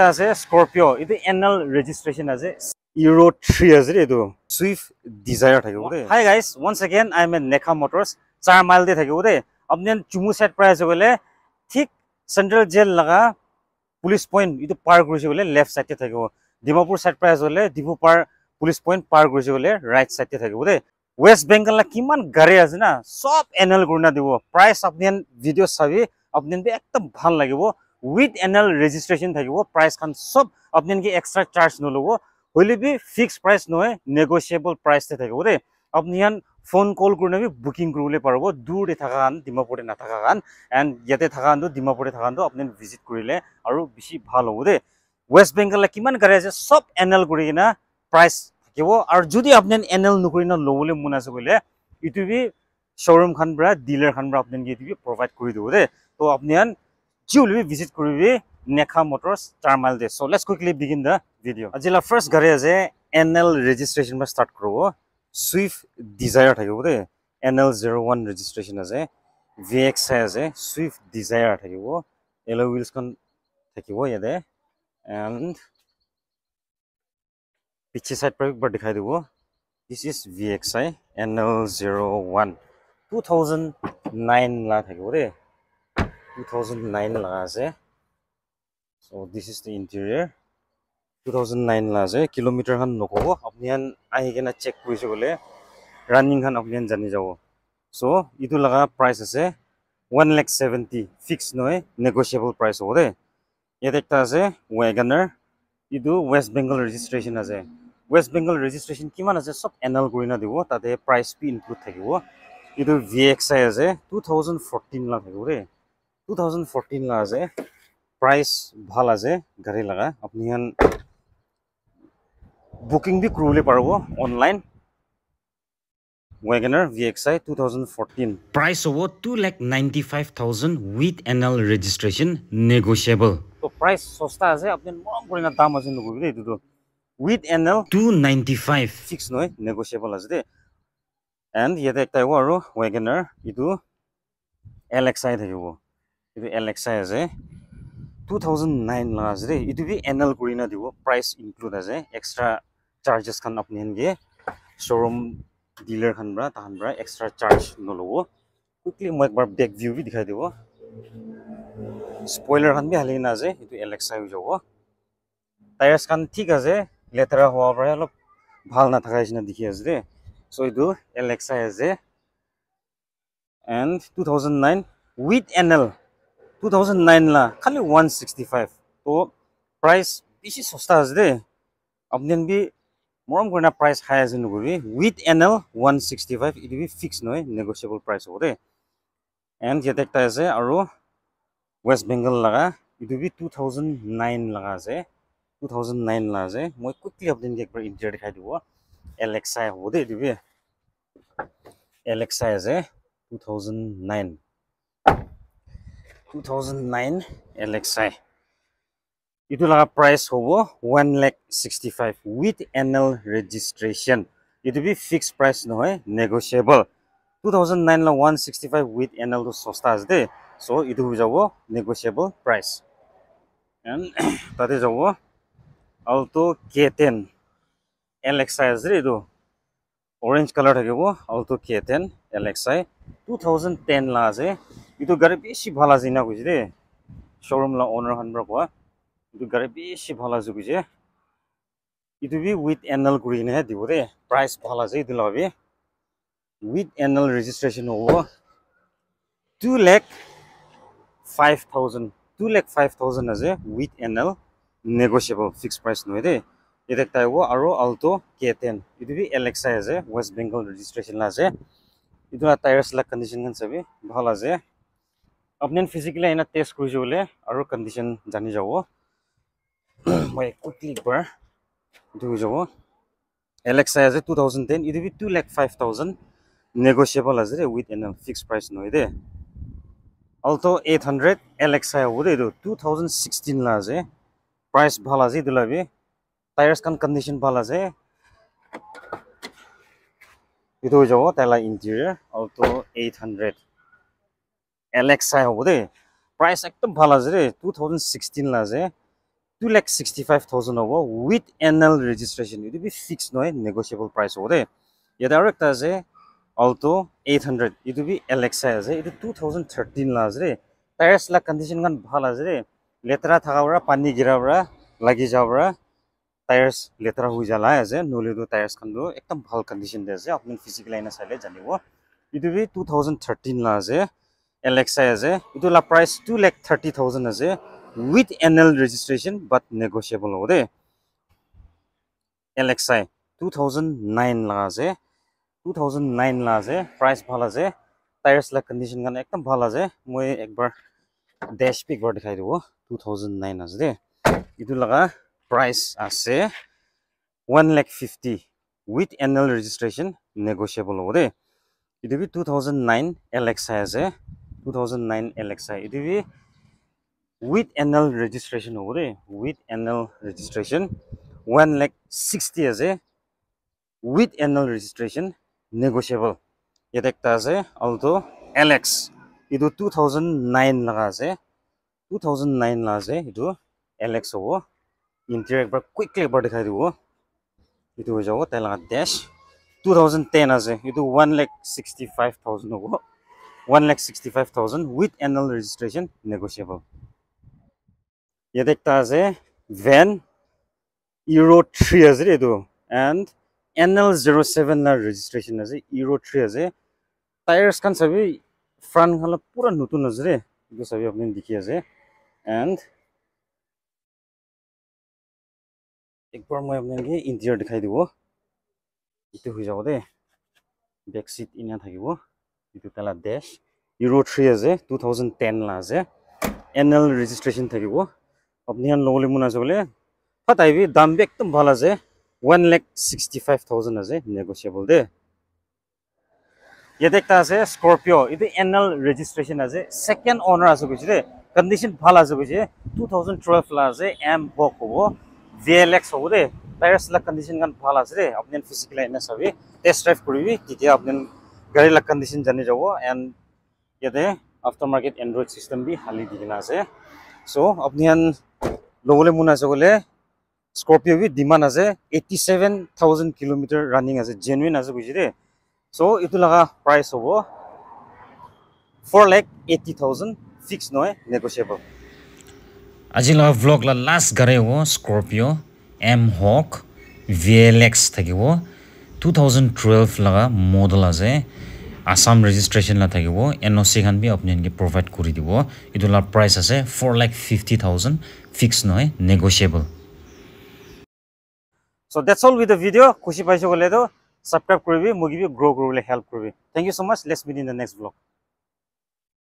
একটা আছে স্কর্পিও, এটা NL রেজিস্ট্রেশন আছে, ইউরো 3 আছে রে, এদো সুইফট ডিজায়ার থাকে বুঝে। Hi guys, once again I am at Neka motors, 4 mile দে থাকে বুঝে। আপনি চুমু সেট প্রাইস বলে ঠিক সেন্ট্রাল জেল লাগা পুলিশ পয়েন্ট ইতো পার করেছে বলে লেফট সাইডে থাকে। ডিমাপুর সাইড প্রাইস বলে ডিপু পার পুলিশ পয়েন্ট পার করেছে বলে রাইট সাইডে থাকে বুঝে। ওয়েস্ট বেঙ্গল না কিমান গাড়ি আছে না সব NL গুণা দিব। প্রাইস আপনি ভিডিও সাবি আপনি একদম ভাল লাগিব। উইথ NL রেজিস্ট্রেশন থাকিব, প্রাইস খান সব আপনাকে এক্সট্রা চার্জ নলব, হইলে বি ফিক্স প্রাইস নয় নেগোসিয়েবল প্রাইসতে থাকিব দে। আপনি ইয়ান ফোন কল করে নেবি বুকিং করলে পারব, দূরে থাকান ডিমাপুরে না থাকান এন্ড ইয়াতে থাকান তো ডিমাপুরে থাকান তো আপনি ভিজিট করিলে আরো বেশি ভাল হব দে। ওয়েস্ট বেঙ্গল কিমান গাড়ি আছে সব NL করি কিনা প্রাইস থাকিব। আর যদি আপনি NL নকরি না লবলে মন আছে কইলে ইউটিউবে শোরুম খান ব্রা ডিলার খান ব্রা আপনি ইউটিউবে প্রোভাইড করে দিব দে। তো আপনি ইয়ান Julie visit Kuribi, Neka Motors, Tarmalde. So let's quickly begin the video. Ajila first gari aze NL registration ma start kuro. Swift Desire thakibo de. NL01 registration aze. VX aze. Swift Desire thakibo. Yellow wheels kon thakibo yade. And piche side par ek bar dikhai dibo. This is VXI NL01. 2009 la thakibo de. 2009 laga ase. So this is the interior. 2009 la ase. Kilometer han nokobo. Apni han ahi kena check korise bole running han apni han jani jabo. So itu laga price ase 1,70,000 fix noy negotiable price hore. Yet ekta ase Wagoner. Itu West Bengal registration ase. West Bengal registration kiman ase sob NL korina dibo. Tate price pi include thakibo. Itu VXI ase 2014 la thakore. 2014 la aze, price bhal aze gari laga apni han booking bi krule parbo online. Wagoner VXI 2014 price hobo 2,95,000 with NL registration negotiable. So price sosta aze apni moram korina dam aze nugoi etu to with NL 295 fix noi negotiable aze de. And yete ekta hobo aro Wagoner etu LXI thakibo. LXI আছে 2009 লাগা আছে রে, ইটো B NL কৰি না দিব, price include আছে, extra charges খান আপনি হেনগে শোরুম ডিলার খানরা তাহানরা এক্সট্রা চার্জ নলব। কুইকলি মই একবার ব্যাক ভিউ বি দেখাই দিব, স্পয়লার খান বি হালি না আছে, ইটো LXI হৈ যাব। টায়ার্স খান ঠিক আছে, লেতেৰা হোৱাৰ পৰা অলপ ভাল না থাকা নিচিনা দেখি আছে ৰে, সো ইটো LXI আছে and 2009 with NL 2009 la khali 165. So price bishi sosta ase de, apnen bi moram korina price high ase nugori. With NL 165 it will be fixed no negotiable price hore. And yet ekta ase aro West Bengal laga, it will be 2009 laga ase, 2009 la ase. Moi quickly apnen ke ekbar interior dikhai dibo. LXI hore it will be LXI ase 2009 2009 LXI. Itu laga price hobo 1,65,000 with NL registration. It will be fixed price no hai negotiable. 2009 la 165 with NL to sosta as de. So itu ho jabo negotiable price. And tate jabo Alto K10 LXI as de itu. Orange color thakibo Alto K10 LXI 2010 la ase. Itu gari beshi bhala jina kuise de, showroom la owner hanbra kwa itu gari beshi bhala ju kuise. Itu bi with NL green hai dibo de, price bhala je itu la bi with NL registration over 2,05,000 2,05,000 ase with NL negotiable fixed price no de. Ite ekta hobo aro Alto K10 itu bi LXI ase West Bengal registration la ase. Itu na tires la condition kan sabi bhala je. अपने physically एना test करिजे बोले आरो condition जानि जावो। मय quickly पर दु जावो LXI as 2010 इदि बि 2,05,000 नेगोशिएबल as रे with an fixed price no ide. Alto 800 LXI ओरे दु 2016 ला जे प्राइस भला जे दुलाबे, टायर्स कन कंडीशन भला जे इदु जावो तला interior Alto 800 LXI hobo de, price ekdom bhal ase re 2016 la ase 2,65,000 over with NL registration. It will be fixed, no negotiable price over there. Yeah, direct as a Alto 800. It will be Alexa as a 2013 last day. Tires la condition gun balazre. Letra Tavra, Pani Giravra, Lagizavra. Tires letra Hujala as a Nolido tires can do. Ectum Hall condition there's a physical and a silage anymore. It will be 2013 last day. Alexa as a it will price 2,30,000 as a with NL registration but negotiable over there. LXI 2009 laze 2009 laze price bhalaze tires la condition gan ekdam bhalaze moi ekbar dash pic bar dikhai dibo 2009 as de itu laga price ase 1,50,000 with NL registration negotiable over there. It will be 2009 LXI as a 2009 LXI it will be with NL registration over there, with NL registration 1,60,000 as a with NL registration negotiable. Yet ekta ase Alto LX idu 2009 laga ase 2009 la ase idu LX hobo interior ekbar quickly bar dikhai dibo idu ho jabo tai laga dash 2010 ase idu 1,65,000 hobo 1,65,000 with NL registration negotiable. ये देखता है van Euro 3 as it do and NL07 la registration as Euro 3 as a tires can sabi front hala pura nutun as re you sabi apne dikhi as and ek bar moi apne ke interior dikhai dibo itu hui jabo de back seat ina thakibo itu tala dash Euro 3 as a 2010 la as NL registration thakibo अपनियान लोगों ले मुना जो ले पता है भी दाम भी एकदम भाला जे 1,65,000 अजे नेगोशिएबल दे। ये देखता है से स्कॉर्पियो इधर एनएल रजिस्ट्रेशन अजे सेकेंड ओनर आजू कुछ दे कंडीशन भाला जो कुछ है 2012 लाजे एम बॉक हो वीएलएक्स हो दे टायर्स लग कंडीशन गन भाला जे अपनियान फिजिकल है ना सभी टेस्ट ड्राइव करी भी कि ये अपनियान गाड़ी लग कंडीशन जाने जाओ एंड ये दे आफ्टर मार्केट एंड्रॉइड सिस्टम भी हाली दिखना से सो अपनियान लोगोले मुना सगोले स्कॉर्पियो भी डिमांड आसे 87,000 किलोमीटर रनिंग आसे जेन्युइन आसे बुझिरे सो इतु लगा प्राइस होबो 4,80,000 फिक्स नय नेगोशिएबल। आजि लगा व्लॉग ला लास्ट गरे हो स्कॉर्पियो एम हॉक वीएलएक्स थकिबो 2012 लगा मॉडल आसे Assam registration la thakibo NOC khan bhi apne inke provide kuri dibo itu la price ase 4,50,000 fixed no negotiable. So that's all with the video. Khushi paise gole to subscribe kuri bi mugi bi grow kuri le help kuri. Thank you so much. Let's meet in the next vlog.